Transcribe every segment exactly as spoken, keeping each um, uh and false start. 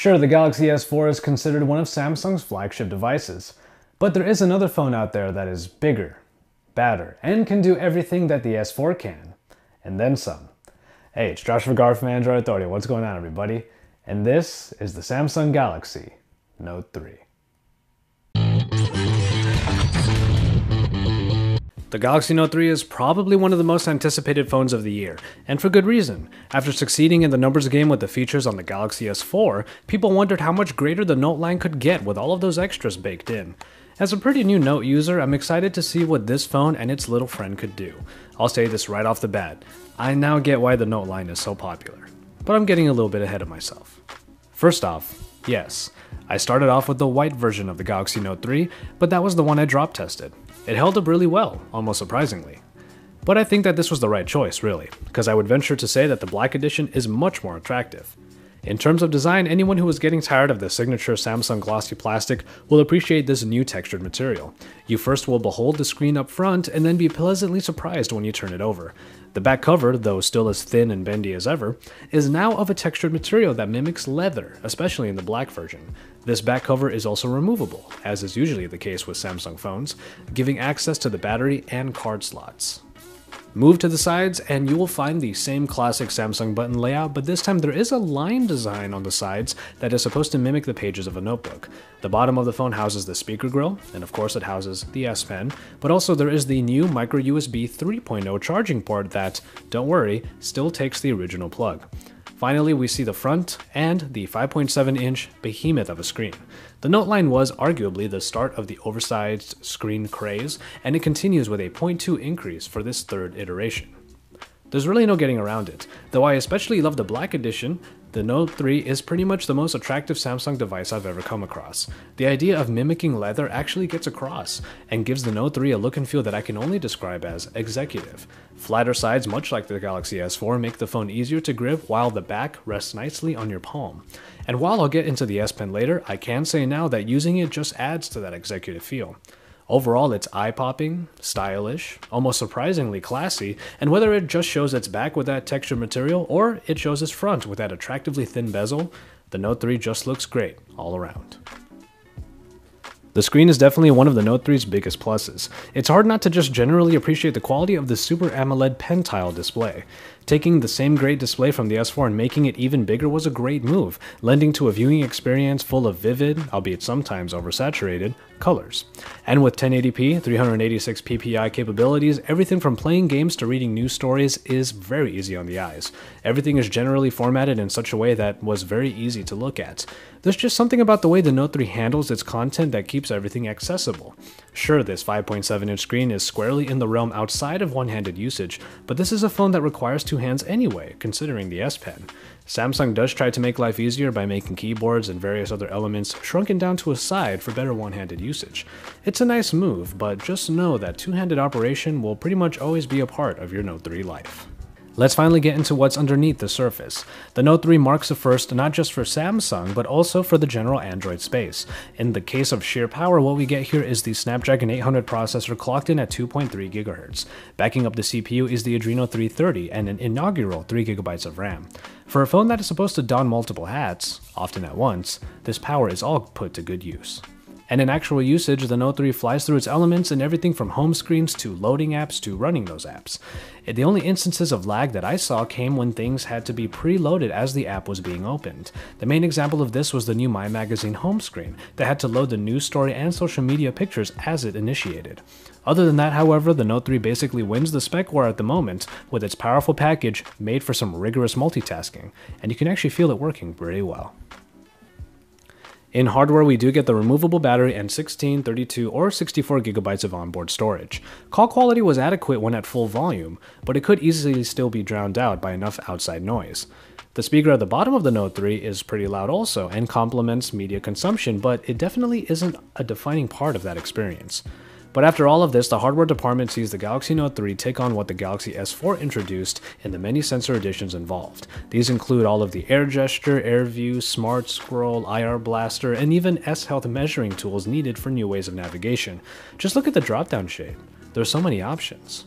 Sure, the Galaxy S four is considered one of Samsung's flagship devices, but there is another phone out there that is bigger, badder, and can do everything that the S four can, and then some. Hey, it's Joshua Garf from Android Authority. What's going on, everybody? And this is the Samsung Galaxy Note three. The Galaxy Note three is probably one of the most anticipated phones of the year, and for good reason. After succeeding in the numbers game with the features on the Galaxy S four, people wondered how much greater the Note line could get with all of those extras baked in. As a pretty new Note user, I'm excited to see what this phone and its little friend could do. I'll say this right off the bat, I now get why the Note line is so popular. But I'm getting a little bit ahead of myself. First off, yes, I started off with the white version of the Galaxy Note three, but that was the one I drop tested. It held up really well, almost surprisingly. But I think that this was the right choice, really, because I would venture to say that the black edition is much more attractive. In terms of design, anyone who is getting tired of the signature Samsung glossy plastic will appreciate this new textured material. You first will behold the screen up front and then be pleasantly surprised when you turn it over. The back cover, though still as thin and bendy as ever, is now of a textured material that mimics leather, especially in the black version. This back cover is also removable, as is usually the case with Samsung phones, giving access to the battery and card slots. Move to the sides and you will find the same classic Samsung button layout, but this time there is a line design on the sides that is supposed to mimic the pages of a notebook. The bottom of the phone houses the speaker grill, and of course it houses the S Pen, but also there is the new micro U S B three point oh charging port that, don't worry, still takes the original plug. Finally, we see the front and the five point seven inch behemoth of a screen. The Note line was arguably the start of the oversized screen craze, and it continues with a zero point two increase for this third iteration. There's really no getting around it. Though I especially love the black edition, the Note three is pretty much the most attractive Samsung device I've ever come across. The idea of mimicking leather actually gets across, and gives the Note three a look and feel that I can only describe as executive. Flatter sides, much like the Galaxy S four, make the phone easier to grip while the back rests nicely on your palm. And while I'll get into the S Pen later, I can say now that using it just adds to that executive feel. Overall, it's eye-popping, stylish, almost surprisingly classy, and whether it just shows its back with that textured material or it shows its front with that attractively thin bezel, the Note three just looks great all around. The screen is definitely one of the Note three's biggest pluses. It's hard not to just generally appreciate the quality of the Super AMOLED Pentile display. Taking the same great display from the S four and making it even bigger was a great move, lending to a viewing experience full of vivid, albeit sometimes oversaturated, colors. And with ten eighty p, three eighty-six p p i capabilities, everything from playing games to reading news stories is very easy on the eyes. Everything is generally formatted in such a way that was very easy to look at. There's just something about the way the Note three handles its content that keeps everything accessible. Sure, this five point seven inch screen is squarely in the realm outside of one-handed usage, but this is a phone that requires two hands anyway, considering the S Pen. Samsung does try to make life easier by making keyboards and various other elements shrunken down to a side for better one-handed usage. It's a nice move, but just know that two-handed operation will pretty much always be a part of your Note three life. Let's finally get into what's underneath the surface. The Note three marks a first not just for Samsung, but also for the general Android space. In the case of sheer power, what we get here is the Snapdragon eight hundred processor clocked in at two point three gigahertz. Backing up the C P U is the Adreno three thirty and an inaugural three gigabytes of RAM. For a phone that is supposed to don multiple hats, often at once, this power is all put to good use. And in actual usage, the Note three flies through its elements in everything from home screens to loading apps to running those apps. The only instances of lag that I saw came when things had to be preloaded as the app was being opened. The main example of this was the new My Magazine home screen that had to load the news story and social media pictures as it initiated. Other than that, however, the Note three basically wins the spec war at the moment with its powerful package made for some rigorous multitasking, and you can actually feel it working pretty well. In hardware, we do get the removable battery and sixteen, thirty-two, or sixty-four gigabytes of onboard storage. Call quality was adequate when at full volume, but it could easily still be drowned out by enough outside noise. The speaker at the bottom of the Note three is pretty loud also and complements media consumption, but it definitely isn't a defining part of that experience. But after all of this, the hardware department sees the Galaxy Note three take on what the Galaxy S four introduced in the many sensor additions involved. These include all of the Air Gesture, Air View, Smart Scroll, I R Blaster, and even S-Health measuring tools needed for new ways of navigation. Just look at the drop-down shade. There's so many options.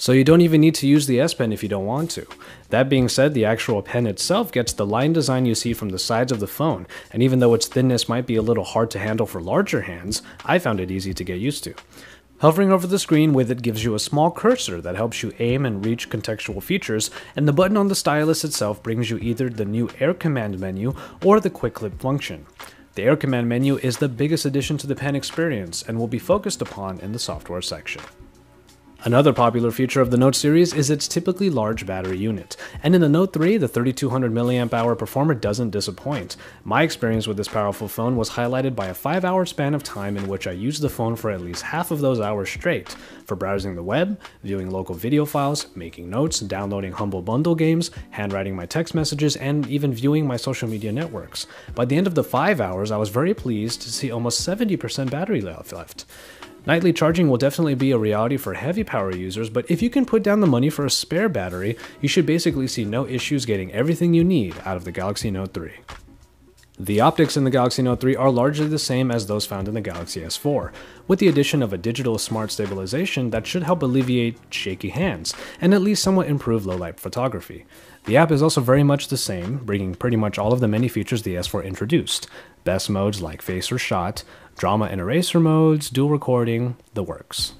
So you don't even need to use the S Pen if you don't want to. That being said, the actual pen itself gets the line design you see from the sides of the phone, and even though its thinness might be a little hard to handle for larger hands, I found it easy to get used to. Hovering over the screen with it gives you a small cursor that helps you aim and reach contextual features, and the button on the stylus itself brings you either the new Air Command menu or the Quick Clip function. The Air Command menu is the biggest addition to the pen experience and will be focused upon in the software section. Another popular feature of the Note series is its typically large battery unit, and in the Note three, the thirty-two hundred milliamp hour performer doesn't disappoint. My experience with this powerful phone was highlighted by a five hour span of time in which I used the phone for at least half of those hours straight, for browsing the web, viewing local video files, making notes, downloading Humble Bundle games, handwriting my text messages, and even viewing my social media networks. By the end of the five hours, I was very pleased to see almost seventy percent battery life left. Nightly charging will definitely be a reality for heavy power users, but if you can put down the money for a spare battery, you should basically see no issues getting everything you need out of the Galaxy Note three. The optics in the Galaxy Note three are largely the same as those found in the Galaxy S four, with the addition of a digital smart stabilization that should help alleviate shaky hands, and at least somewhat improve low-light photography. The app is also very much the same, bringing pretty much all of the many features the S four introduced. Best modes like face or shot, drama and eraser modes, dual recording, the works.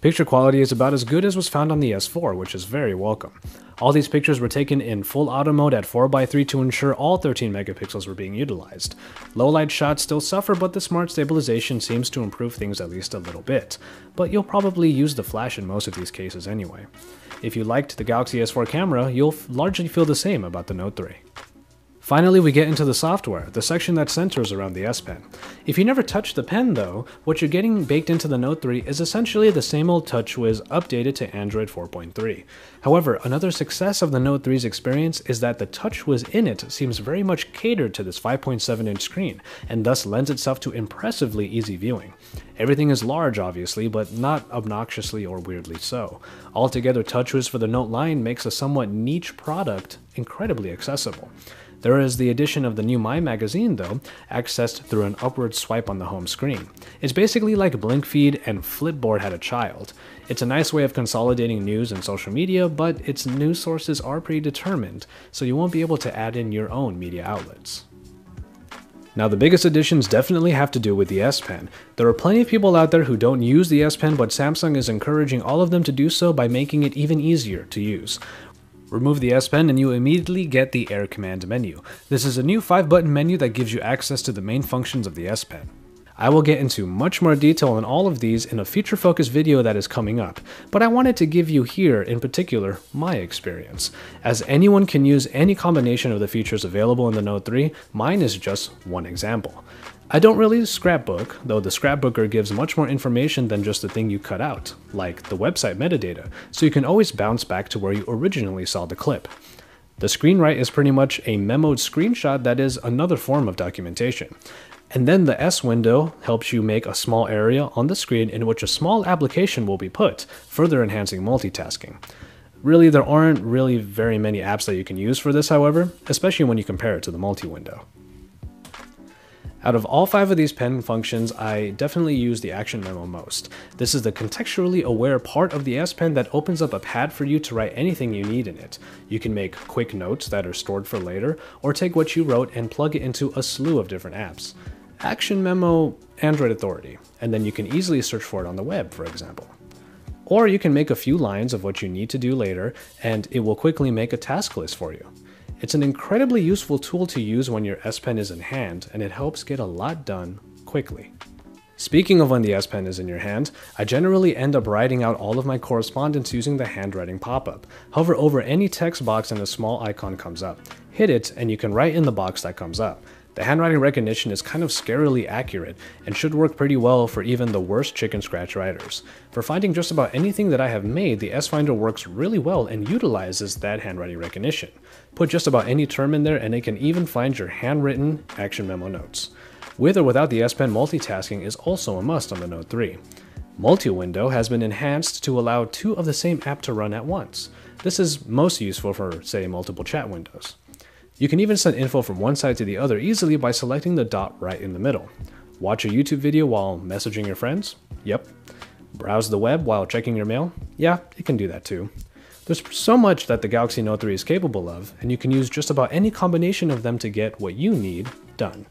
Picture quality is about as good as was found on the S four, which is very welcome. All these pictures were taken in full auto mode at four by three to ensure all thirteen megapixels were being utilized. Low light shots still suffer, but the smart stabilization seems to improve things at least a little bit, but you'll probably use the flash in most of these cases anyway. If you liked the Galaxy S four camera, you'll largely feel the same about the Note three. Finally, we get into the software, the section that centers around the S Pen. If you never touch the pen though, what you're getting baked into the Note three is essentially the same old TouchWiz updated to Android four point three. However, another success of the Note three's experience is that the TouchWiz in it seems very much catered to this five point seven inch screen, and thus lends itself to impressively easy viewing. Everything is large obviously, but not obnoxiously or weirdly so. Altogether, TouchWiz for the Note line makes a somewhat niche product incredibly accessible. There is the addition of the new My Magazine though, accessed through an upward swipe on the home screen. It's basically like BlinkFeed and Flipboard had a child. It's a nice way of consolidating news and social media, but its news sources are predetermined, so you won't be able to add in your own media outlets. Now, the biggest additions definitely have to do with the S Pen. There are plenty of people out there who don't use the S Pen, but Samsung is encouraging all of them to do so by making it even easier to use. Remove the S Pen and you immediately get the Air Command menu. This is a new five button menu that gives you access to the main functions of the S Pen. I will get into much more detail on all of these in a future-focused video that is coming up, but I wanted to give you here, in particular, my experience. As anyone can use any combination of the features available in the Note three, mine is just one example. I don't really scrapbook, though the scrapbooker gives much more information than just the thing you cut out, like the website metadata, so you can always bounce back to where you originally saw the clip. The screenwrite is pretty much a memoed screenshot that is another form of documentation. And then the S window helps you make a small area on the screen in which a small application will be put, further enhancing multitasking. Really, there aren't really very many apps that you can use for this, however, especially when you compare it to the multi-window. Out of all five of these pen functions, I definitely use the action memo most. This is the contextually aware part of the S Pen that opens up a pad for you to write anything you need in it. You can make quick notes that are stored for later, or take what you wrote and plug it into a slew of different apps. Action memo, Android Authority, and then you can easily search for it on the web, for example. Or you can make a few lines of what you need to do later, and it will quickly make a task list for you. It's an incredibly useful tool to use when your S Pen is in hand, and it helps get a lot done quickly. Speaking of when the S Pen is in your hand, I generally end up writing out all of my correspondence using the handwriting pop-up. Hover over any text box and a small icon comes up. Hit it and you can write in the box that comes up. The handwriting recognition is kind of scarily accurate and should work pretty well for even the worst chicken scratch writers. For finding just about anything that I have made, the S Finder works really well and utilizes that handwriting recognition. Put just about any term in there and it can even find your handwritten action memo notes. With or without the S Pen, multitasking is also a must on the Note three. Multi-window has been enhanced to allow two of the same app to run at once. This is most useful for, say, multiple chat windows. You can even send info from one side to the other easily by selecting the dot right in the middle. Watch a YouTube video while messaging your friends? Yep. Browse the web while checking your mail? Yeah, it can do that too. There's so much that the Galaxy Note three is capable of, and you can use just about any combination of them to get what you need done.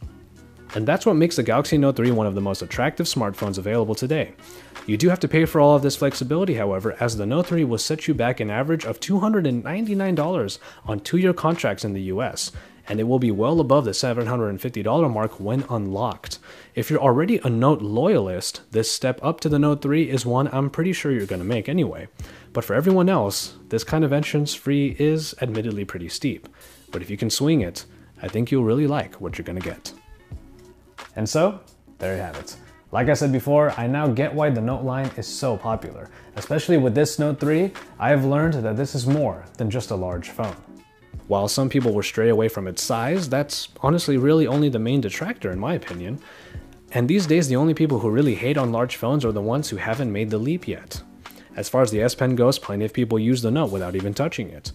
And that's what makes the Galaxy Note three one of the most attractive smartphones available today. You do have to pay for all of this flexibility, however, as the Note three will set you back an average of two hundred ninety-nine dollars on two-year contracts in the U S, and it will be well above the seven hundred fifty dollar mark when unlocked. If you're already a Note loyalist, this step up to the Note three is one I'm pretty sure you're going to make anyway. But for everyone else, this kind of entrance fee is admittedly pretty steep. But if you can swing it, I think you'll really like what you're going to get. And so, there you have it. Like I said before, I now get why the Note line is so popular. Especially with this Note three, I have learned that this is more than just a large phone. While some people will stray away from its size, that's honestly really only the main detractor in my opinion. And these days, the only people who really hate on large phones are the ones who haven't made the leap yet. As far as the S Pen goes, plenty of people use the Note without even touching it.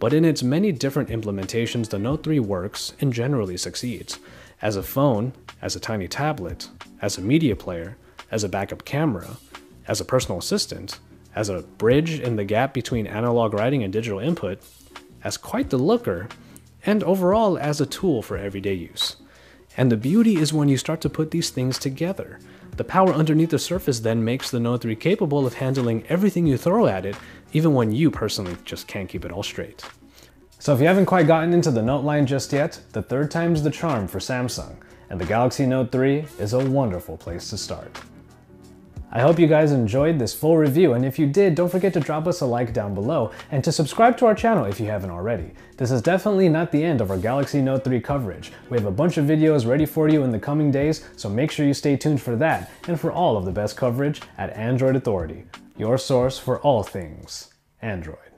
But in its many different implementations, the Note three works and generally succeeds. As a phone, as a tiny tablet, as a media player, as a backup camera, as a personal assistant, as a bridge in the gap between analog writing and digital input, as quite the looker, and overall as a tool for everyday use. And the beauty is when you start to put these things together. The power underneath the surface then makes the Note three capable of handling everything you throw at it, even when you personally just can't keep it all straight. So if you haven't quite gotten into the Note line just yet, the third time's the charm for Samsung, and the Galaxy Note three is a wonderful place to start. I hope you guys enjoyed this full review, and if you did, don't forget to drop us a like down below and to subscribe to our channel if you haven't already. This is definitely not the end of our Galaxy Note three coverage. We have a bunch of videos ready for you in the coming days, so make sure you stay tuned for that and for all of the best coverage at Android Authority, your source for all things Android.